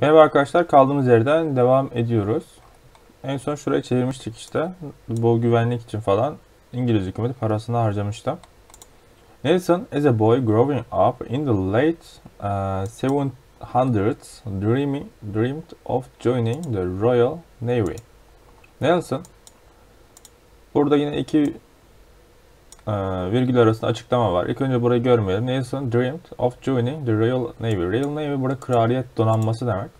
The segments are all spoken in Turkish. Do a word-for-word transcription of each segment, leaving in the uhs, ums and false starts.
Merhaba arkadaşlar, kaldığımız yerden devam ediyoruz. En son şuraya çevirmiştik işte. Bu güvenlik için falan İngiliz hükümeti parasını harcamıştı. Nelson, as a boy growing up in the late uh, seven hundreds, dreaming, dreamed of joining the Royal Navy. Nelson, burada yine iki uh, virgül arasında açıklama var. İlk önce burayı görmeyelim. Nelson dreamed of joining the Royal Navy. Royal Navy burada kraliyet donanması demek.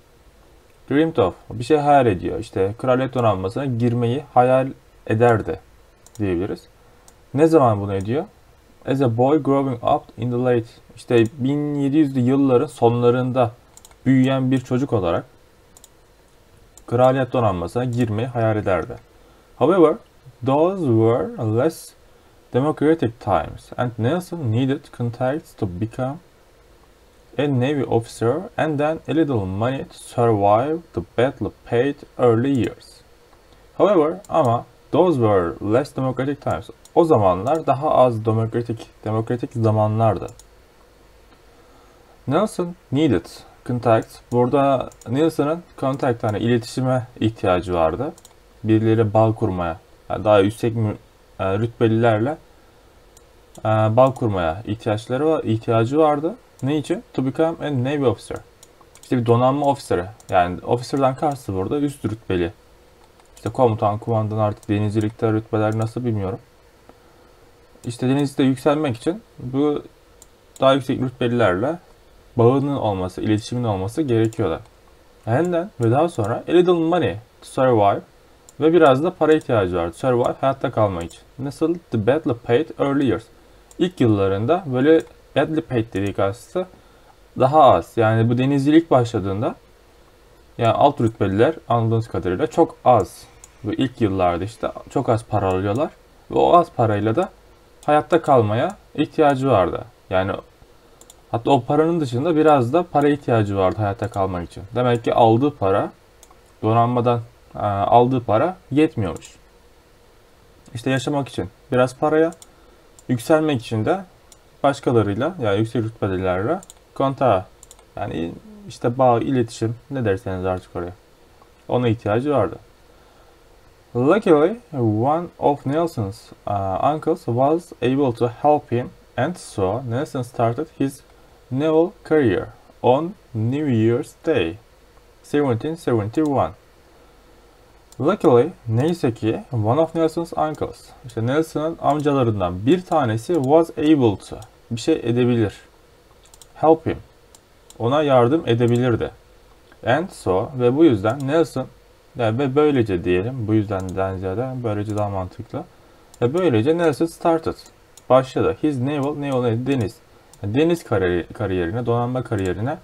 Dreamed of, bir şey hayal ediyor. İşte kraliyet donanmasına girmeyi hayal ederdi diyebiliriz. Ne zaman bunu ediyor? As a boy growing up in the late, işte bin yedi yüzlü yılların sonlarında büyüyen bir çocuk olarak kraliyet donanmasına girmeyi hayal ederdi. However, those were less democratic times and Nelson needed contacts to become a navy officer and then a little money to survive the battle paid early years. However, ama those were less democratic times. O zamanlar daha az demokratik, demokratik zamanlardı. Nelson needed contact. Burada Nelson'ın contact, yani iletişime ihtiyacı vardı. Birileriyle bağ kurmaya, yani daha yüksek rütbelilerle bağ kurmaya ihtiyaçları var, ihtiyacı vardı. Ne için? To become a navy officer. İşte bir donanma ofiseri. Yani officer'dan karşısı burada üst rütbeli. İşte komutan, kumandan, artık denizcilikte rütbeler nasıl bilmiyorum. İşte denizde yükselmek için bu daha yüksek rütbelilerle bağının olması, iletişimin olması gerekiyorlar. Henden ve daha sonra a little money to survive ve biraz da para ihtiyacı vardı. Survive, hayatta kalmak için. Nasıl? The badly paid early years. İlk yıllarında böyle badly paid dediği aslında daha az. Yani bu denizcilik başladığında, yani alt rütbeliler anladığınız kadarıyla çok az. Bu ilk yıllarda işte çok az para alıyorlar ve o az parayla da hayatta kalmaya ihtiyacı vardı. Yani hatta o paranın dışında biraz da para ihtiyacı vardı hayatta kalmak için. Demek ki aldığı para, donanmadan aldığı para yetmiyormuş. İşte yaşamak için biraz paraya, yükselmek için de başkalarıyla, yani yüksek rütbelilerle kontağa, yani işte bağ, iletişim, ne derseniz artık oraya, ona ihtiyacı vardı. Luckily, one of Nelson's uh, uncles was able to help him, and so Nelson started his naval career on New Year's Day, seventeen seventy-one. Luckily, neyse ki, one of Nelson's uncles, işte Nelson'ın amcalarından bir tanesi was able to, bir şey edebilir, help him, ona yardım edebilirdi. And so, ve bu yüzden Nelson, yani ve böylece diyelim, bu yüzden daha ziyade böylece daha mantıklı. Ve böylece Nelson started, başladı. His naval, naval deniz, yani deniz kariyeri, kariyerine, donanma kariyerine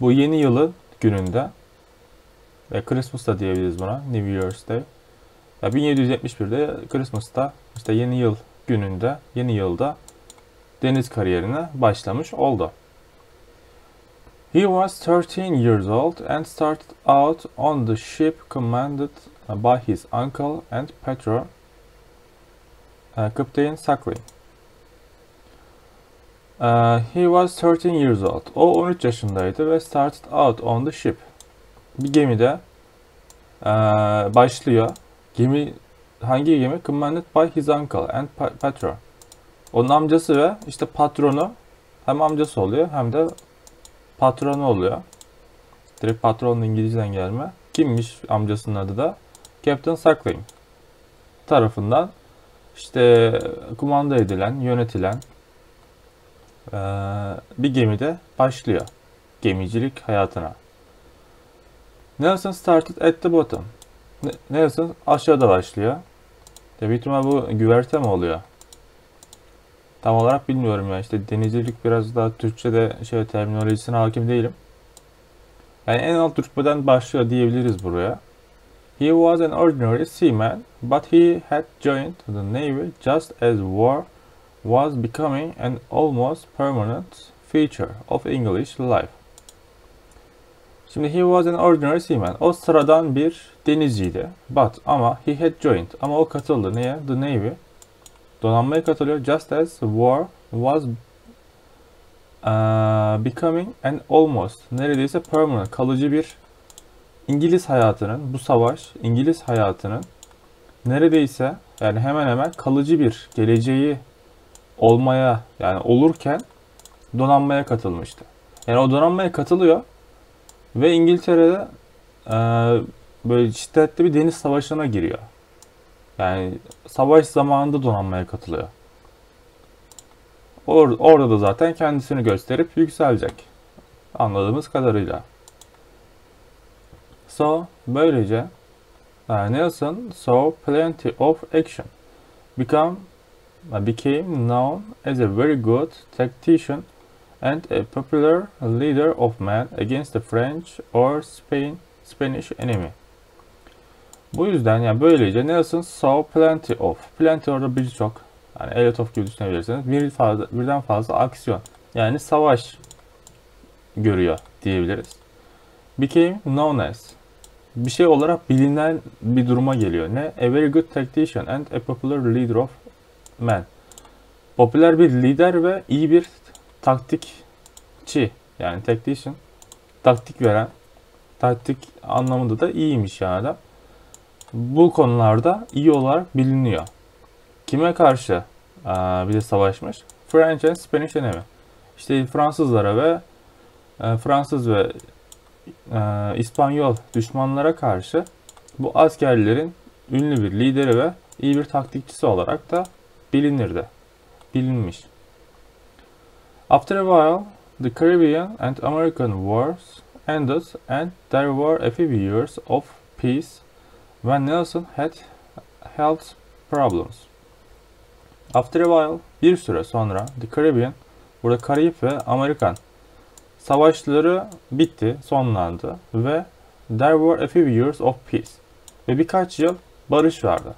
bu yeni yılın gününde, ve Christmas da diyebiliriz buna, New Year's Day. Ya bin yedi yüz yetmiş bir'de Christmas'ta, işte yeni yıl gününde, yeni yılda deniz kariyerine başlamış oldu. He was thirteen years old and started out on the ship commanded by his uncle and patron, uh, Captain Sackving. Uh, he was thirteen years old. O on üç yaşındaydı ve started out on the ship. Bir gemide uh, başlıyor. Gemi, hangi gemi? Commanded by his uncle and pa patron. Onun amcası ve işte patronu, hem amcası oluyor hem de patronu oluyor. Direkt patronun İngilizceden gelme. Kimmiş amcasının adı da? Captain Sackving tarafından işte kumanda edilen, yönetilen ee, bir gemide başlıyor gemicilik hayatına. Nelson started at the bottom. Nelson aşağıda başlıyor. Tabii ki bu güverte mi oluyor? Tam olarak bilmiyorum ya, işte denizcilik biraz daha Türkçe'de şey terminolojisine hakim değilim. Yani en alt rütbeden başlıyor diyebiliriz buraya. He was an ordinary seaman, but he had joined the Navy just as war was becoming an almost permanent feature of English life. Şimdi he was an ordinary seaman. O sıradan bir denizciydi. But ama he had joined. Ama o katıldı. Neye? The Navy. Donanmaya katılıyor. Just as war was becoming an almost, neredeyse permanent, kalıcı bir İngiliz hayatının, bu savaş İngiliz hayatının neredeyse yani hemen hemen kalıcı bir geleceği olmaya, yani olurken donanmaya katılmıştı. Yani o donanmaya katılıyor ve İngiltere'de e, böyle şiddetli bir deniz savaşına giriyor. Yani savaş zamanında donanmaya katılıyor. Or- orada da zaten kendisini gösterip yükselecek. Anladığımız kadarıyla. So, böylece Nelson saw plenty of action. Become, became known as a very good tactician and a popular leader of men against the French or Spain, Spanish enemy. Bu yüzden yani böylece Nelson saw plenty of. Plenty orada birçok, yani a lot of gibi düşünebilirsiniz. Bir fazla, birden fazla aksiyon, yani savaş görüyor diyebiliriz. Became known as, bir şey olarak bilinen bir duruma geliyor. Ne? A very good tactician and a popular leader of men. Popüler bir lider ve iyi bir taktikçi, yani tactician, taktik veren, taktik anlamında da iyiymiş yani adam. Bu konularda iyi olarak biliniyor. Kime karşı bir de savaşmış? French and Spanish enemy. İşte Fransızlara ve Fransız ve İspanyol düşmanlara karşı bu askerlerin ünlü bir lideri ve iyi bir taktikçisi olarak da bilinirdi. Bilinmiş. After a while, the Caribbean and American wars ended and there were a few years of peace when Nelson had health problems. After a while, bir süre sonra the Caribbean, burada Karayip ve Amerikan savaşları bitti, sonlandı ve there were a few years of peace, ve birkaç yıl barış vardı.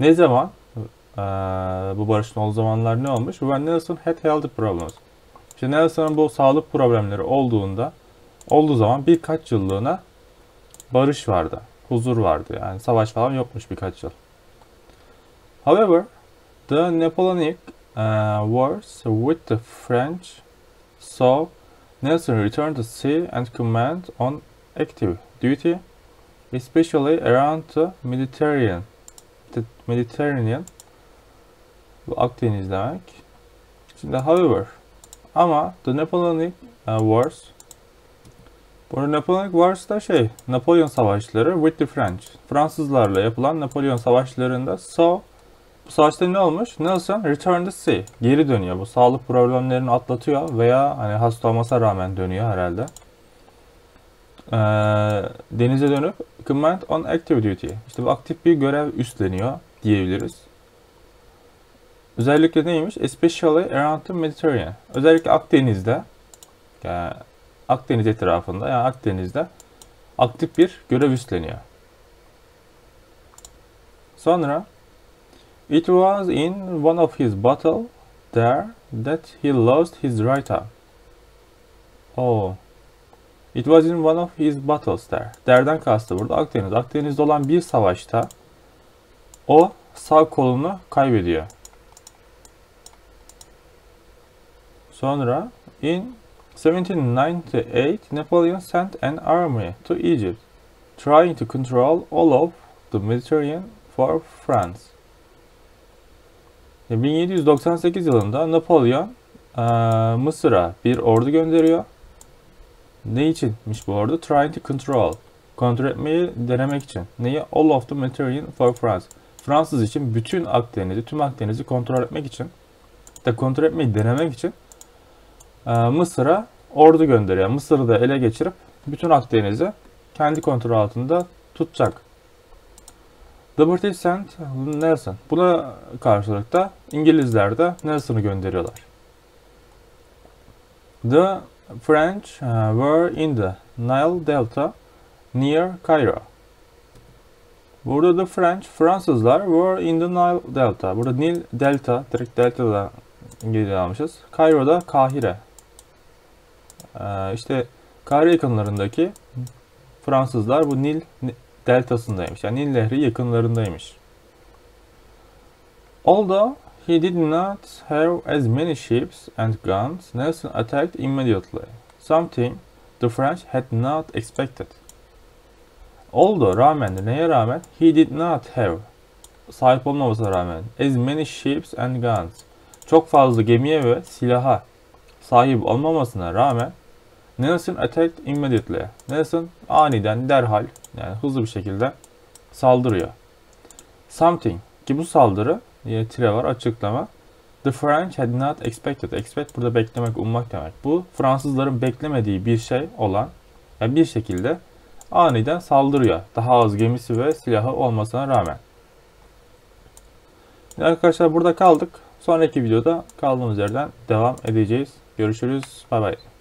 Ne zaman? Ee, bu barışın olduğu zamanlar ne olmuş? When Nelson had health problems. İşte Nelson'ın bu sağlık problemleri olduğunda, olduğu zaman birkaç yıllığına barış vardı, huzur vardı. Yani savaş falan yokmuş birkaç yıl. However, the Napoleonic uh, wars with the French saw Nelson returned to sea and command on active duty, especially around the Mediterranean. The Mediterranean, bu Akdeniz demek. Şimdi however, ama the Napoleonic uh, Wars, bu Napoleonic Wars da şey, Napolyon savaşları with the French, Fransızlarla yapılan Napolyon savaşlarında so, bu savaşta ne olmuş? Nelson returned to sea, geri dönüyor. Bu sağlık problemlerini atlatıyor veya hani hasta olmasına rağmen dönüyor herhalde. Ee, denize dönüp command on active duty, İşte bu aktif bir görev üstleniyor diyebiliriz. Özellikle neymiş? Especially around the Mediterranean. Özellikle Akdeniz'de, yani Akdeniz etrafında, yani Akdeniz'de aktif bir görev üstleniyor. Sonra it was in one of his battles there that he lost his right arm. Oh. It was in one of his battles there. There'den kastı burada Akdeniz. Akdeniz'de olan bir savaşta o sağ kolunu kaybediyor. Sonra in seventeen ninety-eight Napoleon sent an army to Egypt trying to control all of the Mediterranean for France. bin yedi yüz doksan sekiz yılında Napolyon e, Mısır'a bir ordu gönderiyor. Ne içinmiş bu ordu? Trying to control, kontrol etmeyi denemek için. Neyi? All of the Mediterranean for France. Fransız için bütün Akdeniz'i, tüm Akdeniz'i kontrol etmek için, da kontrol etmeyi denemek için e, Mısır'a ordu gönderiyor. Mısır'ı da ele geçirip bütün Akdeniz'i kendi kontrol altında tutacak. The British sent Nelson. Buna karşılık da İngilizler de Nelson'ı gönderiyorlar. The French were in the Nile Delta near Cairo. Burada the French, Fransızlar were in the Nile Delta. Burada Nil Delta, direkt Delta'dan İngilizce almışız. Cairo'da Kahire. İşte Kahire yakınlarındaki Fransızlar bu Nil deltasındaymış. Yani Nil Nehri yakınlarındaymış. Although He did not have as many ships and guns. Nelson attacked immediately, something the French had not expected. Although rağmen, neye rağmen? He did not have, sahip olmamasına rağmen, as many ships and guns, çok fazla gemiye ve silaha sahip olmamasına rağmen, Nelson attacked immediately. Nelson aniden, derhal, yani hızlı bir şekilde saldırıyor. Something ki bu saldırı, diye tire var, açıklama. The French had not expected. Expect burada beklemek, ummak demek. Bu Fransızların beklemediği bir şey olan, yani bir şekilde aniden saldırıyor. Daha az gemisi ve silahı olmasına rağmen. Yani arkadaşlar burada kaldık. Sonraki videoda kaldığımız yerden devam edeceğiz. Görüşürüz. Bay bay.